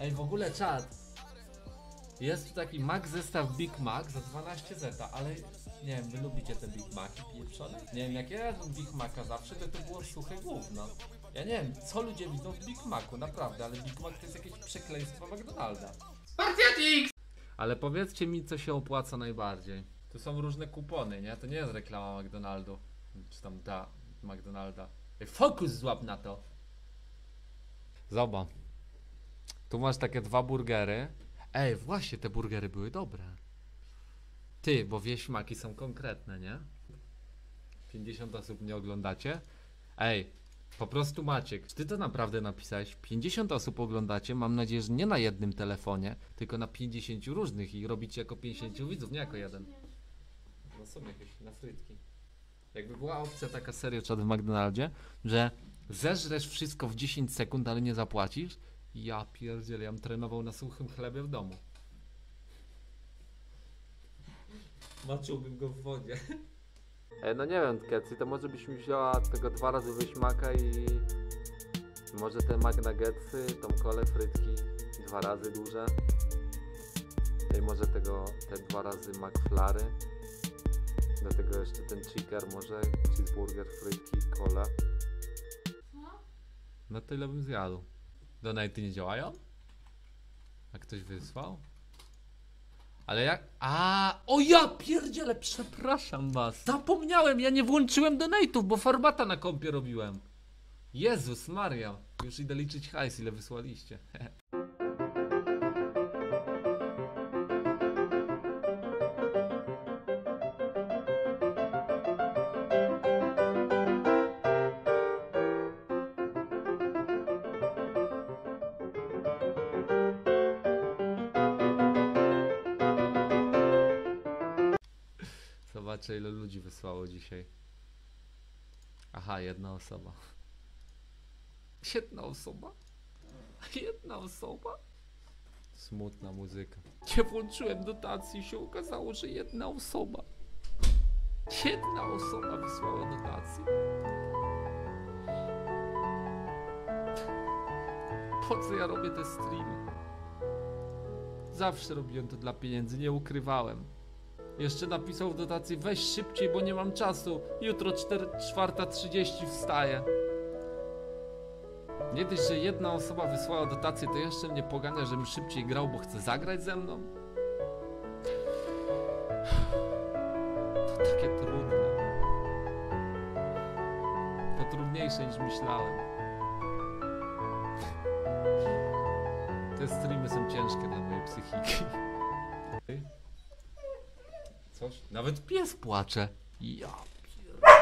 Ej, w ogóle czad. Jest tu taki Mac zestaw Big Mac za 12 zeta, ale nie wiem, wy lubicie te Big Maci pieprzone? Nie wiem, jak ja jadłem Big Maca zawsze, to było suche gówno. Ja nie wiem, co ludzie widzą w Big Macu, naprawdę, ale Big Mac to jest jakieś przekleństwo McDonalda. Spartiatix! Ale powiedzcie mi, co się opłaca najbardziej. Tu są różne kupony, nie? To nie jest reklama McDonaldu. Czy tam da McDonalda. Ej, fokus złap na to! Zobacz. Tu masz takie dwa burgery. Ej, właśnie te burgery były dobre. Ty, bo wieśmaki są konkretne, nie? 50 osób nie oglądacie? Ej, po prostu Maciek, czy ty to naprawdę napisałeś? 50 osób oglądacie, mam nadzieję, że nie na jednym telefonie, tylko na 50 różnych i robicie jako 50 widzów, nie jako jeden. No są jakieś na frytki. Jakby była opcja taka SerioCzad w McDonaldzie, że zeżresz wszystko w 10 sekund, ale nie zapłacisz. Ja pierdzielę, ja bym trenował na suchym chlebie w domu. Maczyłbym go w wodzie. No nie wiem, Kecy, to może byś mi wzięła tego dwa razy wyśmaka i... Może te McNuggetsy, tą kolę, frytki, dwa razy duże. I może tego, te dwa razy McFlary. Do tego jeszcze ten chicker może, cheeseburger, frytki, kola. No tyle bym zjadł. Donaty nie działają? A ktoś wysłał? Ale jak... A, o ja pierdzielę, przepraszam was. Zapomniałem, ja nie włączyłem donate'ów, bo farbata na kompie robiłem. Jezus Maria. Już idę liczyć hajs, ile wysłaliście. Zobaczę, ile ludzi wysłało dzisiaj. Aha, jedna osoba. Jedna osoba? Jedna osoba? Smutna muzyka. Nie włączyłem dotacji, się okazało, że jedna osoba. Jedna osoba wysłała dotację. Po co ja robię te streamy? Zawsze robiłem to dla pieniędzy, nie ukrywałem. Jeszcze napisał w dotacji, weź szybciej, bo nie mam czasu. Jutro 4:30 wstaję. Nie dość, że jedna osoba wysłała dotację, to jeszcze mnie pogania, żebym szybciej grał, bo chce zagrać ze mną. To takie trudne. To trudniejsze niż myślałem. Te streamy są ciężkie dla mojej psychiki. Coś? Nawet pies płacze. Ja pierdolę.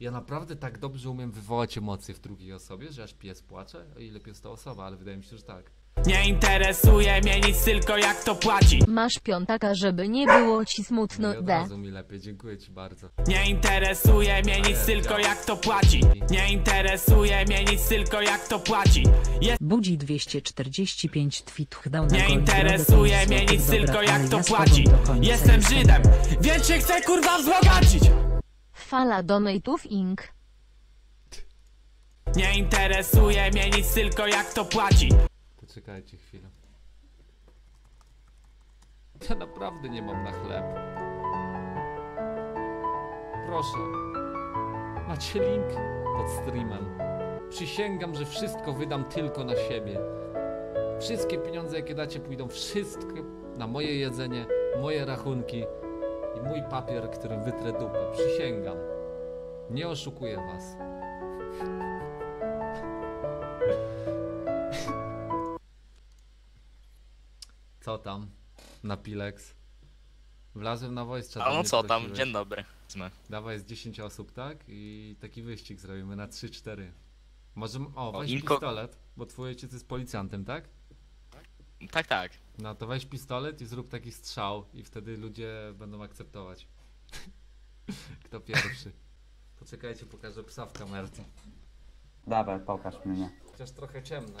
Ja naprawdę tak dobrze umiem wywołać emocje w drugiej osobie, że aż pies płacze? O ile pies to osoba, ale wydaje mi się, że tak. Nie interesuje mnie nic, tylko jak to płaci. Masz piątaka, żeby nie było ci smutno. No od razu mi lepiej, dziękuję ci bardzo. Nie interesuje mnie nic, tylko jak to płaci. Nie interesuje mnie nic, tylko jak to płaci. Budzi 245 tweetów dał na nie interesuje mnie nic, tylko jak to płaci. Jestem Żydem, więc się chcę kurwa wzbogacić. Fala donate'ów Inc. Nie interesuje mnie nic, tylko jak to płaci. Czekajcie chwilę. Ja naprawdę nie mam na chleb. Proszę. Macie link pod streamem. Przysięgam, że wszystko wydam tylko na siebie. Wszystkie pieniądze, jakie dacie, pójdą wszystkie na moje jedzenie, moje rachunki i mój papier, którym wytrę dupę. Przysięgam. Nie oszukuję was. Co tam? Na Pilex. Wlazłem na voice chat. A no co tam? Dzień dobry. Zna. Dawaj jest 10 osób, tak? I taki wyścig zrobimy na 3-4. Może... O, weź pistolet, bo twój ojciec jest policjantem, tak? Tak, tak. No to weź pistolet i zrób taki strzał i wtedy ludzie będą akceptować. Kto pierwszy? Poczekajcie, pokażę psa w kamerce. Dawaj, pokaż mnie. Chociaż trochę ciemno.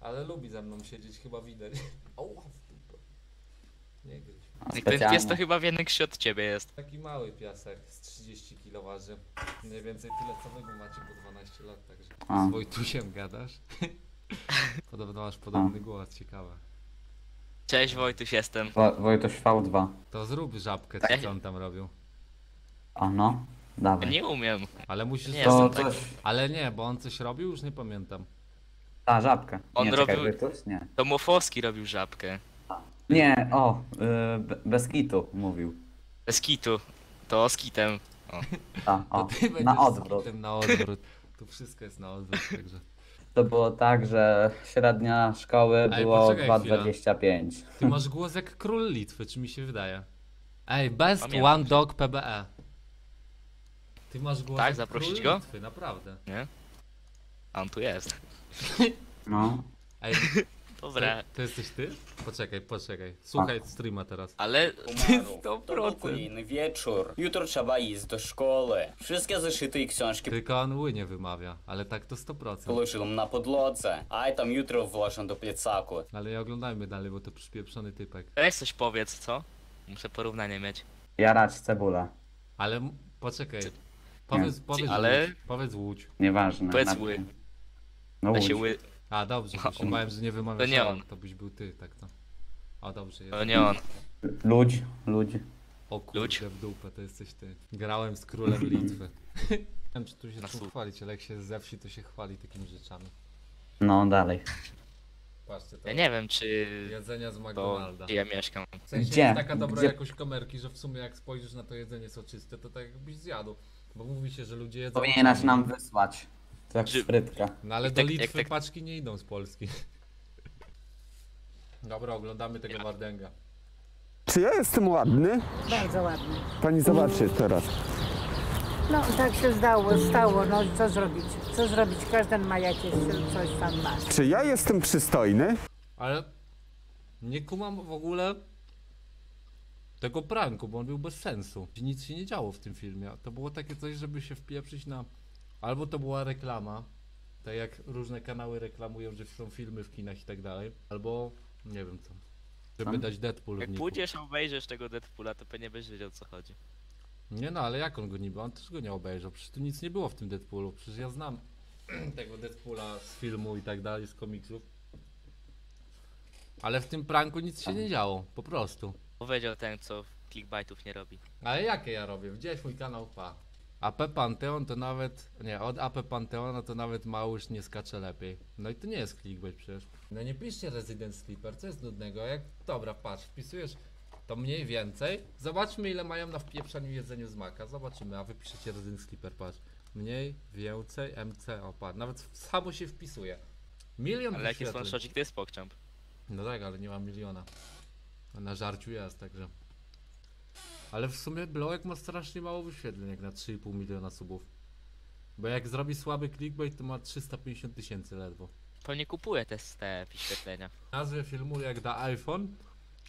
Ale lubi ze mną siedzieć, chyba widać. Oła, w dupę. Nie gryź. I ten pies to chyba większy od ciebie jest. Taki mały piasek z 30 kg waży. Mniej więcej tyle co wy macie po 12 lat, także... Z Wojtusiem gadasz? Podobno masz podobny głos, ciekawe. Cześć, Wojtuś jestem. Wojtuś V2. To zrób żabkę, tak. Co on tam robił. A no, dawaj. Nie umiem. Ale musisz... Nie, to coś... Ale nie, bo on coś robił, już nie pamiętam. A, żabkę. On nie, robił... Wojtuś? Nie. To Mofowski robił żabkę. Nie, o, bez kitu mówił. Bez kitu. To z kitem. O. A, o. To ty będziesz z kitem na odwrót. Tu wszystko jest na odwrót, także... To było tak, że średnia szkoły było 2,25. Ty masz głos jak król Litwy, czy mi się wydaje? Ej, best pamiętam. One dog PBE. Ty masz głos tak, jak zaprosić król go? Litwy, naprawdę. Nie? A on tu jest. No. Ej, dobra. To jesteś ty? Poczekaj, poczekaj. Słuchaj streama teraz. Ale to kolejny wieczór. Jutro trzeba iść do szkoły. Wszystkie zeszyty i książki. Tylko on ły nie wymawia, ale tak to 100%. Położyłem na podłodze, a tam jutro włożę do plecaku. Ale nie oglądajmy dalej, bo to przypieprzony typek. Weź coś powiedz, co? Muszę porównanie mieć. Jarać cebula. Ale poczekaj. Powiedz, powiedz, ale... powiedz łódź. Nieważne. Powiedz ły. No łódź. A dobrze, myślałem, że nie wymawiasz. To nie on. To byś był ty, tak to. A dobrze, jest. To nie on. Ludź, ludzi. O kurde, w dupę, to jesteś ty. Grałem z królem Litwy. Nie wiem, czy tu się czym chwalić, ale jak się ze wsi, to się chwali takimi rzeczami. No, dalej. Patrzcie, to ja nie wiem, czy... Jedzenia z McDonalda. Ja mieszkam. W sensie gdzie? Jest taka dobra jakość komerki, że w sumie jak spojrzysz na to jedzenie soczyste, to tak jakbyś zjadł. Bo mówi się, że ludzie jedzą... Powinieneś nam wysłać. Tak sprytka. No ale do Litwy paczki nie idą z Polski. Dobra, oglądamy tego wardęga. Czy ja jestem ładny? Bardzo ładny. Pani zobaczy teraz. No tak się stało, no co zrobić? Co zrobić? Każdy ma jakieś coś tam ma. Czy ja jestem przystojny? Ale nie kumam w ogóle tego pranku, bo on był bez sensu. Nic się nie działo w tym filmie. To było takie coś, żeby się wpieprzyć na... Albo to była reklama, tak jak różne kanały reklamują, że są filmy w kinach i tak dalej, albo nie wiem co, żeby dać Deadpool. Jak pójdziesz obejrzysz tego Deadpoola, to pewnie będziesz wiedział o co chodzi. Nie no, ale jak on go niby, on też go nie obejrzał, przecież tu nic nie było w tym Deadpoolu, przecież ja znam tego Deadpoola z filmu i tak dalej, z komiksów. Ale w tym pranku nic się nie działo, po prostu. Powiedział ten, co clickbaitów nie robi. Ale jakie ja robię? Widziałeś mój kanał, pa. AP Pantheon to nawet, nie, od AP Pantheona to nawet małyż nie skacze lepiej. No i to nie jest clickbait przecież. No nie piszcie Resident Slipper, co jest nudnego, jak, dobra, patrz, wpisujesz to mniej więcej. Zobaczmy ile mają na wpieprzaniu jedzeniu z maka, zobaczymy, a wy piszecie Resident Slipper, patrz. Mniej, więcej, MC, o patrz, nawet samo się wpisuje. Milion wyświetleń. Ale jaki jest one-shotik, to jest PogChamp. No tak, ale nie ma miliona. Na żarciu jest, także. Ale w sumie Blowek ma strasznie mało wyświetleń jak na 3,5 miliona subów. Bo jak zrobi słaby clickbait to ma 350 tysięcy ledwo. Pewnie kupuje te wyświetlenia. Nazwę filmu jak da iPhone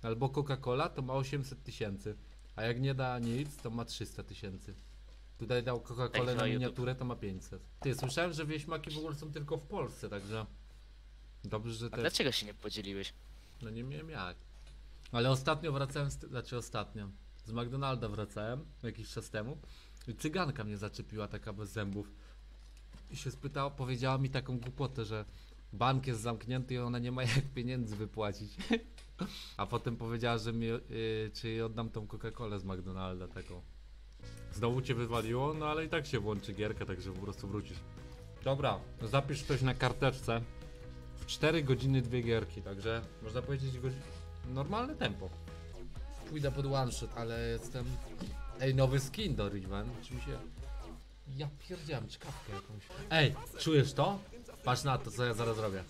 albo Coca-Cola to ma 800 tysięcy. A jak nie da nic to ma 300 tysięcy. Tutaj dał Coca-Colę na miniaturę to ma 500. Ty, słyszałem, że wieśmaki w ogóle są tylko w Polsce, także... Dobrze, że te... A dlaczego się nie podzieliłeś? No nie wiem jak. Ale ostatnio wracałem z... Znaczy ostatnio. Z McDonalda wracałem jakiś czas temu i cyganka mnie zaczepiła taka bez zębów i się spytała, powiedziała mi taką głupotę, że bank jest zamknięty i ona nie ma jak pieniędzy wypłacić. A potem powiedziała, że mi, czy oddam tą Coca-Colę z McDonalda taką. Znowu cię wywaliło, no ale i tak się włączy gierka, także po prostu wrócisz. Dobra, zapisz coś na karteczce w 4 godziny 2 gierki, także można powiedzieć normalne tempo. Pójdę pod one shot, ale jestem... Ej, nowy skin do Riven, oczywiście. Ja pierdziałem czkawkę jakąś. Ej, czujesz to? Patrz na to, co ja zaraz robię.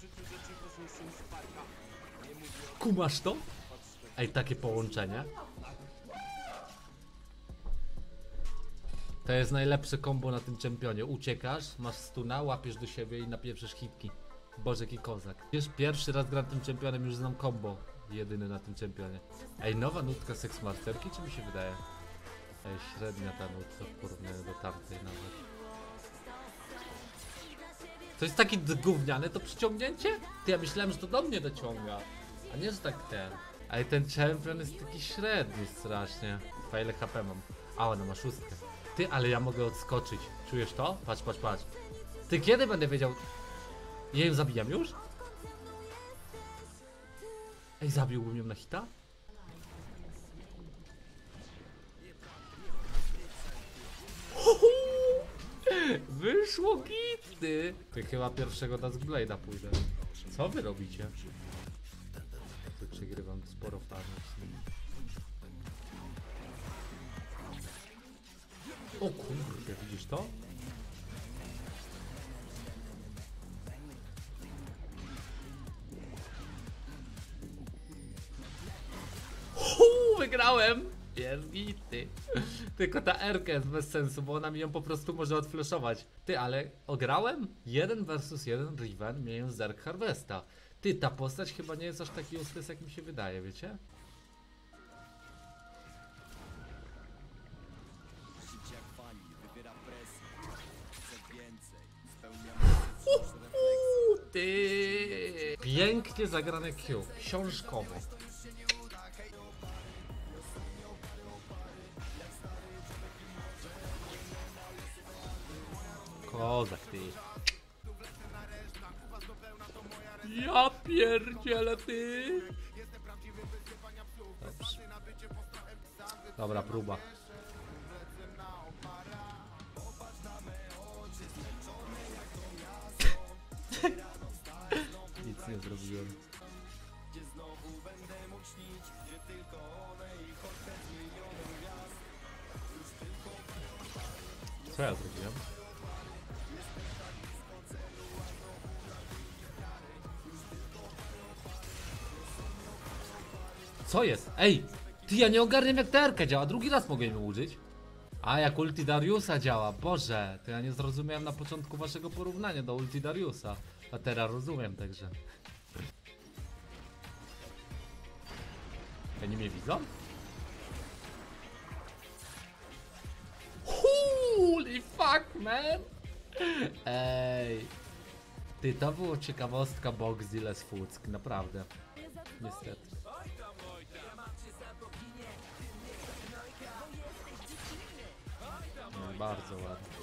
Kumasz to? Ej, takie połączenie. To jest najlepsze kombo na tym czempionie. Uciekasz, masz stuna, łapiesz do siebie i napieprzysz hitki. Boże, jaki kozak. Wiesz, pierwszy raz gram tym czempionem, już znam kombo. Jedyny na tym czempionie. Ej, nowa nutka seksmasterki, czy mi się wydaje? Ej, średnia ta nutka w porównaniu do tamtej nawet. To jest taki gówniane to przyciągnięcie? Ty, ja myślałem, że to do mnie dociąga. A nie, że tak ten. Ej, ten czempion jest taki średni strasznie. A ile HP mam? A, ona ma 6. Ty, ale ja mogę odskoczyć. Czujesz to? Patrz, patrz, patrz. Ty, kiedy będę wiedział? Ja ją zabijam już? Ej, zabiłbym ją na hita? Wyszło gitny! Ty chyba pierwszego Duskblade'a pójdę. Co wy robicie? Tu przegrywam sporo farmów z nimi. O kurde, widzisz to? Wygrałem! Jest gitny. Tylko ta R-ka jest bez sensu, bo ona mi ją po prostu może odflashować. Ty, ale ograłem 1 vs 1 Riven, mając z Dark Harvesta. Ty, ta postać chyba nie jest aż taki useless, jak mi się wydaje, wiecie? Ty! Pięknie zagrane Q, książkowo. Kozak ty. Ja pierdzielę ty. Dobrze. Dobra próba. Nic nie zrobiłem. Co ja zrobiłem? Co jest? Ej! Ty, ja nie ogarniam, jak ta R-ka działa, drugi raz mogę ją użyć. A jak ulti Dariusa działa, Boże! To ja nie zrozumiałem na początku waszego porównania do ulti Dariusa. A teraz rozumiem, także. Oni mnie widzą? Holy fuck, man! Ej! Ty, to była ciekawostka Boxzilla z Fuck, naprawdę. Niestety. No, bardzo ładnie.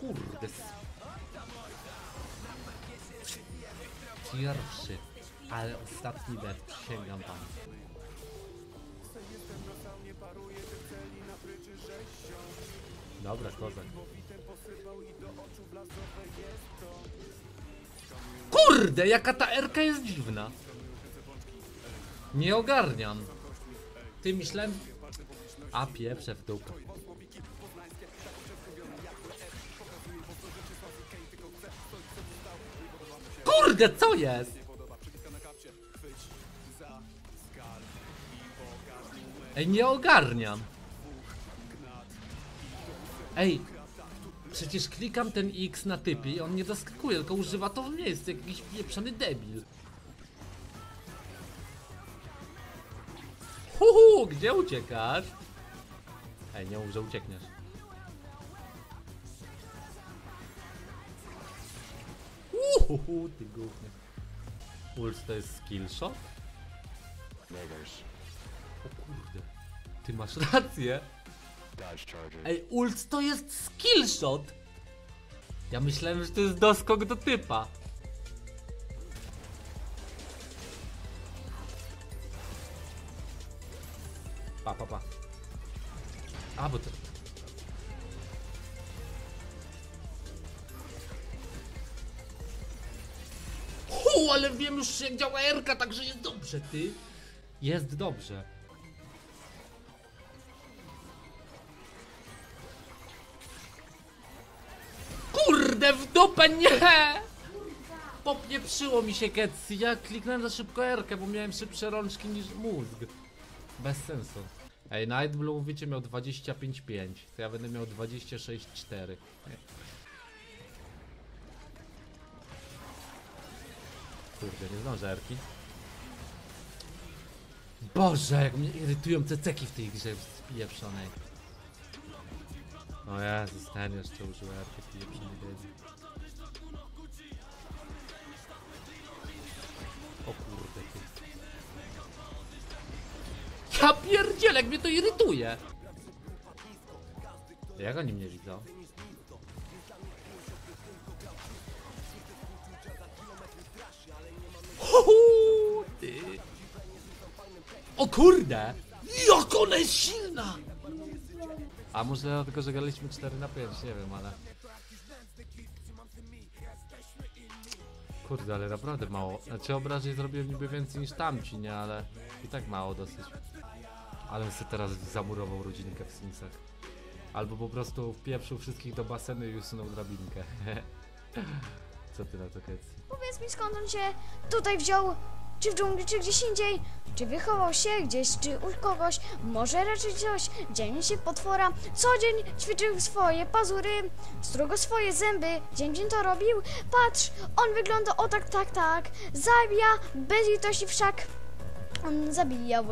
Kurde. Pierwszy, ale ostatni bet, przysięgam wam. Dobra, kozak. Kurde, jaka ta R-ka jest dziwna. Nie ogarniam. Ty, myślałem... A pieprze w dupę. Kurde, co jest? Ej, nie ogarniam. Ej, przecież klikam ten X na typie i on nie doskakuje, tylko używa to w miejscu, jakiś pieprzony debil. Huhu, gdzie uciekasz? Ej, nie mów, że uciekniesz. Uhuhu, ty główny. Ult to jest skillshot? O kurde. Ty masz rację. Ej, ult to jest skillshot! Ja myślałem, że to jest doskok do typa. Pa, pa, pa. A, bo to... Hu, ale wiem już, jak działa R-ka, także jest dobrze, ty. Jest dobrze. Kurde, w dupę, nie! Popieprzyło mi się, Getsi. Ja kliknąłem za szybko R-kę, bo miałem szybsze rączki niż mózg. Bez sensu. Ej, Nightblue, wiecie, miał 25,5. To ja będę miał 26,4. Kurde, nie zdążę R-ki. Boże, jak mnie irytują te ceki w tej grze spieprzonej. O Jezus, ten jeszcze użył R-ki spieprzonej. O kurde, ty. Ja pierdzielek, mnie to irytuje. Jak oni mnie widzą? O kurde! Jak ona jest silna! A może dlatego, że graliśmy 4 na 5, nie wiem, ale... Kurde, ale naprawdę mało. Znaczy obrażeń zrobiłem niby więcej niż tamci, nie? Ale i tak mało dosyć. Ale sobie teraz zamurował rodzinkę w Simsach. Albo po prostu wpieprzył wszystkich do basenu i usunął drabinkę. Co ty na to, Kecki? Powiedz mi, skąd on się tutaj wziął? Czy w dżungli, czy gdzieś indziej? Czy wychował się gdzieś, czy u kogoś? Może raczej coś? Dzień się potwora. Co dzień ćwiczył swoje pazury, strugo swoje zęby. Dzień to robił. Patrz, on wygląda o tak. Zabija bez litości wszak. On zabijał